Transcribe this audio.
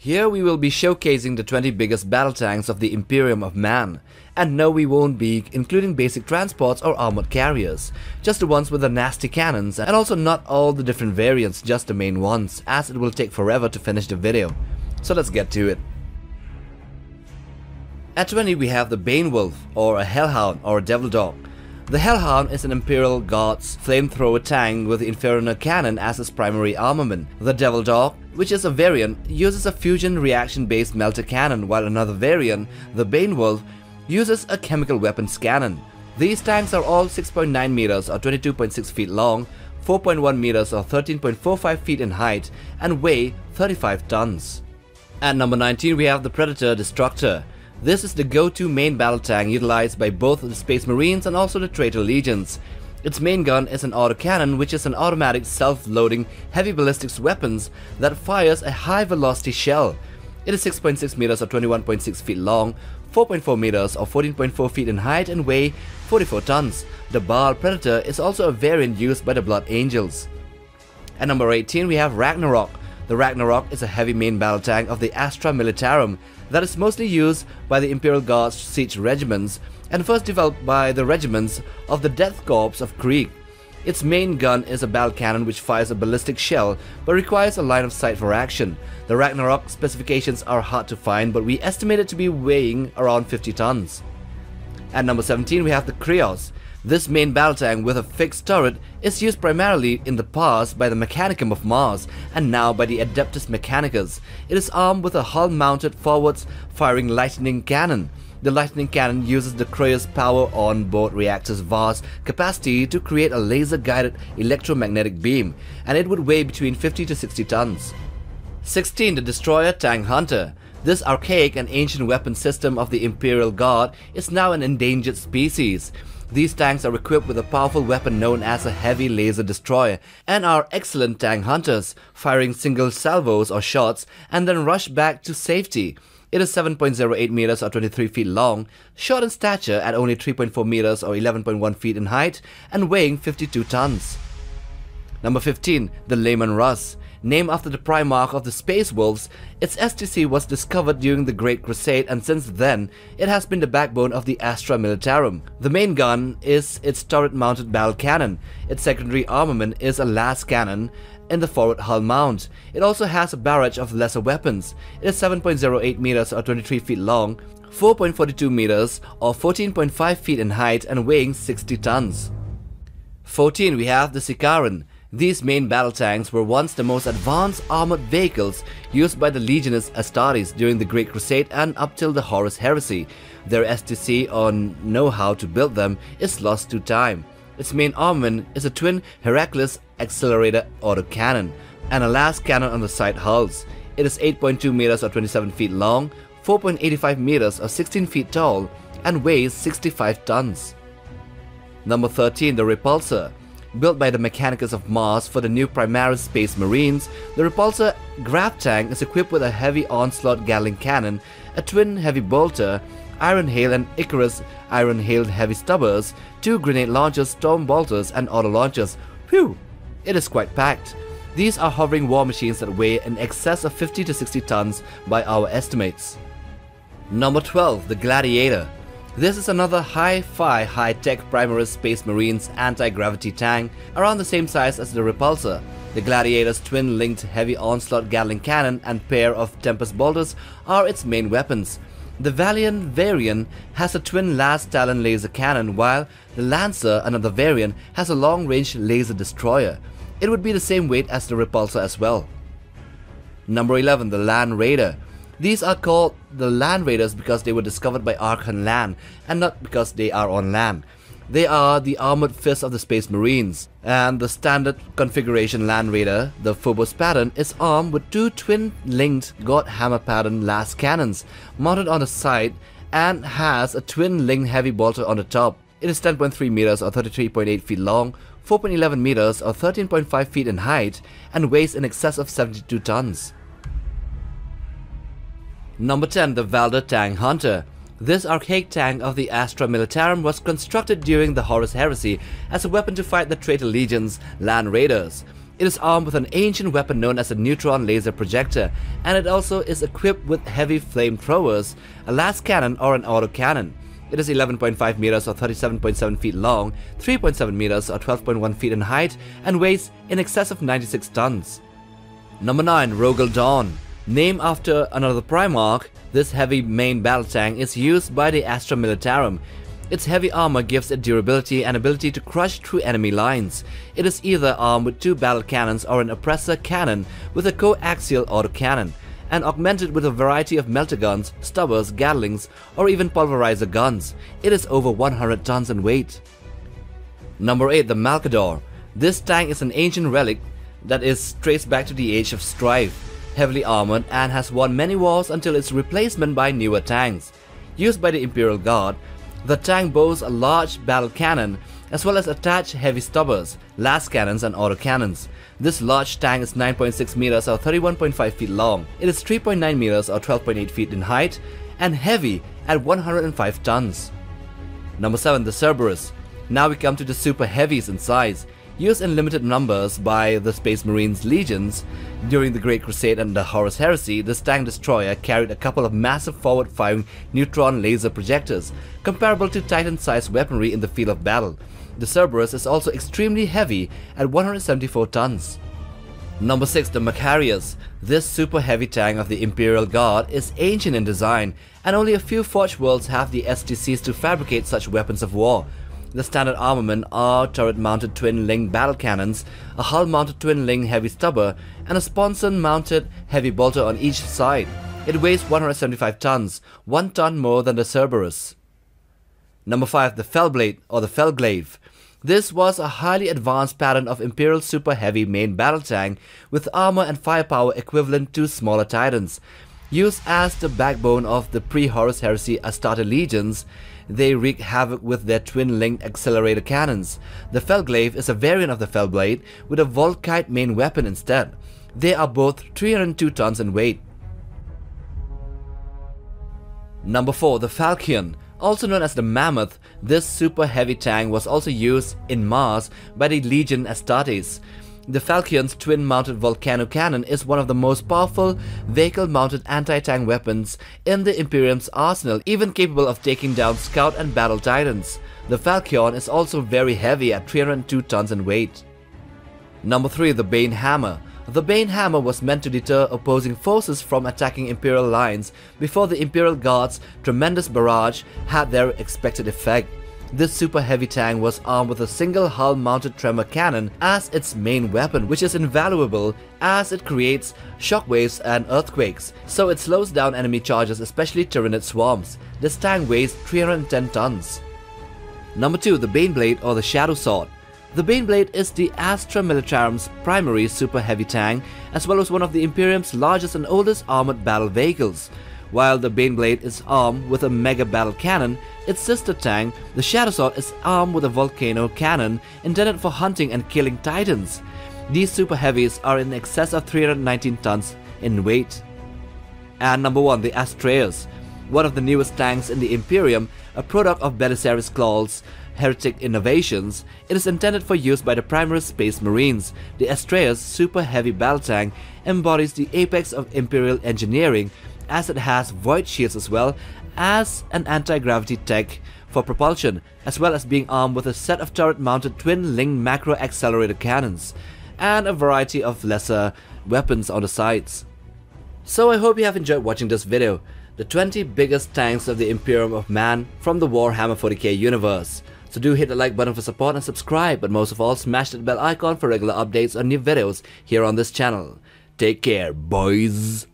Here we will be showcasing the 20 biggest battle tanks of the Imperium of Man. And no, we won't be including basic transports or armored carriers, just the ones with the nasty cannons, and also not all the different variants, just the main ones, as it will take forever to finish the video. So let's get to it. At 20 we have the Bane Wolf, or a Hellhound, or a Devil Dog. The Hellhound is an Imperial Guard's flamethrower tank with the Inferno cannon as its primary armament. The Devil Dog, which is a variant, uses a fusion reaction-based melter cannon, while another variant, the Bane Wolf, uses a chemical weapons cannon. These tanks are all 6.9 meters or 22.6 feet long, 4.1 meters or 13.45 feet in height, and weigh 35 tons. At number 19 we have the Predator Destructor. This is the go-to main battle tank utilized by both the Space Marines and also the Traitor Legions. Its main gun is an autocannon, which is an automatic self-loading heavy ballistics weapons that fires a high-velocity shell. It is 6.6 meters or 21.6 feet long, 4.4 meters or 14.4 feet in height, and weigh 44 tons. The Baal Predator is also a variant used by the Blood Angels. At number 18 we have Ragnarok. The Ragnarok is a heavy main battle tank of the Astra Militarum that is mostly used by the Imperial Guard's siege regiments and first developed by the regiments of the Death Corps of Krieg. Its main gun is a battle cannon which fires a ballistic shell but requires a line of sight for action. The Ragnarok specifications are hard to find, but we estimate it to be weighing around 50 tons. At number 17 we have the Krios. This main battle tank with a fixed turret is used primarily in the past by the Mechanicum of Mars and now by the Adeptus Mechanicus. It is armed with a hull-mounted forwards firing lightning cannon. The lightning cannon uses the Krios power on-board reactor's vast capacity to create a laser-guided electromagnetic beam, and it would weigh between 50 to 60 tons. 16. The Destroyer Tank Hunter. This archaic and ancient weapon system of the Imperial Guard is now an endangered species. These tanks are equipped with a powerful weapon known as a heavy laser destroyer and are excellent tank hunters, firing single salvos or shots and then rush back to safety. It is 7.08 meters or 23 feet long, short in stature at only 3.4 meters or 11.1 feet in height, and weighing 52 tons. Number 15. The Leman Russ. Named after the Primarch of the Space Wolves, its STC was discovered during the Great Crusade, and since then, it has been the backbone of the Astra Militarum. The main gun is its turret-mounted battle cannon. Its secondary armament is a las cannon in the forward hull mount. It also has a barrage of lesser weapons. It is 7.08 meters or 23 feet long, 4.42 meters or 14.5 feet in height, and weighing 60 tons. 14. We have the Sicaran. These main battle tanks were once the most advanced armored vehicles used by the Legionist Astartes during the Great Crusade and up till the Horus Heresy. Their STC on know-how to build them is lost to time. Its main armament is a twin Heracles accelerator autocannon and a last cannon on the side hulls. It is 8.2 meters or 27 feet long, 4.85 meters or 16 feet tall, and weighs 65 tons. Number 13, the Repulsor. Built by the Mechanicus of Mars for the new Primaris Space Marines, the Repulsor Grav Tank is equipped with a heavy onslaught Gatling cannon, a twin heavy bolter, Iron Hail and Icarus Iron Hail heavy stubbers, two grenade launchers, storm bolters, and auto launchers. Phew! It is quite packed. These are hovering war machines that weigh in excess of 50 to 60 tons by our estimates. Number 12, the Gladiator. This is another high-fi, high-tech Primaris Space Marines anti-gravity tank around the same size as the Repulsor. The Gladiator's twin-linked heavy onslaught Gatling cannon and pair of Tempest bolters are its main weapons. The Valiant variant has a twin last Talon laser cannon, while the Lancer, another variant, has a long-range laser destroyer. It would be the same weight as the Repulsor as well. Number 11, the Land Raider. These are called the Land Raiders because they were discovered by Archon Land and not because they are on land. They are the armored fists of the Space Marines, and the standard configuration Land Raider, the Phobos pattern, is armed with two twin-linked God Hammer pattern las cannons mounted on the side and has a twin-linked heavy bolter on the top. It is 10.3 meters or 33.8 feet long, 4.11 meters or 13.5 feet in height, and weighs in excess of 72 tons. Number 10, the Valdor Tank Hunter. This archaic tank of the Astra Militarum was constructed during the Horus Heresy as a weapon to fight the Traitor Legion's Land Raiders. It is armed with an ancient weapon known as a neutron laser projector, and it also is equipped with heavy flamethrowers, a las cannon or an autocannon. It is 11.5 meters or 37.7 feet long, 3.7 meters or 12.1 feet in height, and weighs in excess of 96 tons. Number 9. Rogal Dorn. Named after another Primarch, this heavy main battle tank is used by the Astra Militarum. Its heavy armor gives it durability and ability to crush through enemy lines. It is either armed with two battle cannons or an oppressor cannon with a coaxial autocannon, and augmented with a variety of melter guns, stubbers, gatlings, or even pulverizer guns. It is over 100 tons in weight. Number 8. The Malcador. This tank is an ancient relic that is traced back to the Age of Strife, heavily armored and has won many wars until its replacement by newer tanks. Used by the Imperial Guard, the tank boasts a large battle cannon as well as attached heavy stubbers, las cannons and autocannons. This large tank is 9.6 meters or 31.5 feet long. It is 3.9 meters or 12.8 feet in height and heavy at 105 tons. Number 7. The Cerberus. Now we come to the super heavies in size. Used in limited numbers by the Space Marines legions during the Great Crusade and the Horus Heresy, this tank destroyer carried a couple of massive forward-firing neutron laser projectors, comparable to Titan-sized weaponry in the field of battle. The Cerberus is also extremely heavy at 174 tons. Number 6. The Macarius. This super heavy tank of the Imperial Guard is ancient in design, and only a few Forge Worlds have the STCs to fabricate such weapons of war. The standard armament are turret-mounted twin-ling battle cannons, a hull-mounted twin-ling heavy stubber, and a sponson-mounted heavy bolter on each side. It weighs 175 tons, 1 ton more than the Cerberus. Number 5. The Fellblade or the Fellglaive. This was a highly advanced pattern of Imperial super heavy main battle tank with armor and firepower equivalent to smaller Titans. Used as the backbone of the pre-Horus Heresy Astarte legions, they wreak havoc with their twin-linked accelerator cannons. The Fellglaive is a variant of the Fellblade with a Volkite main weapon instead. They are both 302 tons in weight. Number 4. The Falchion. Also known as the Mammoth, this super heavy tank was also used in Mars by the Legion Astartes. The Falchion's twin-mounted volcano cannon is one of the most powerful vehicle-mounted anti-tank weapons in the Imperium's arsenal, even capable of taking down scout and battle titans. The Falchion is also very heavy at 302 tons in weight. Number 3. The Bane Hammer. The Bane Hammer was meant to deter opposing forces from attacking Imperial lines before the Imperial Guard's tremendous barrage had their expected effect. This super heavy tank was armed with a single hull mounted tremor cannon as its main weapon, which is invaluable as it creates shockwaves and earthquakes, so it slows down enemy charges, especially Tyranid swarms. This tank weighs 310 tons. Number 2. The Baneblade or the Shadow Sword. The Baneblade is the Astra Militarum's primary super heavy tank, as well as one of the Imperium's largest and oldest armored battle vehicles. While the Baneblade is armed with a mega battle cannon, its sister tank, the Shadow Sword, is armed with a volcano cannon intended for hunting and killing titans. These super heavies are in excess of 319 tons in weight. And number 1, the Astraeus. One of the newest tanks in the Imperium, a product of Belisarius Claw's heretic innovations, it is intended for use by the Primaris Space Marines. The Astraeus super heavy battle tank embodies the apex of Imperial engineering, as it has void shields as well as an anti-gravity tech for propulsion, as well as being armed with a set of turret-mounted twin-linked macro-accelerator cannons and a variety of lesser weapons on the sides. So I hope you have enjoyed watching this video, the 20 biggest tanks of the Imperium of Man from the Warhammer 40k universe. So do hit the like button for support and subscribe, but most of all smash that bell icon for regular updates on new videos here on this channel. Take care, boys!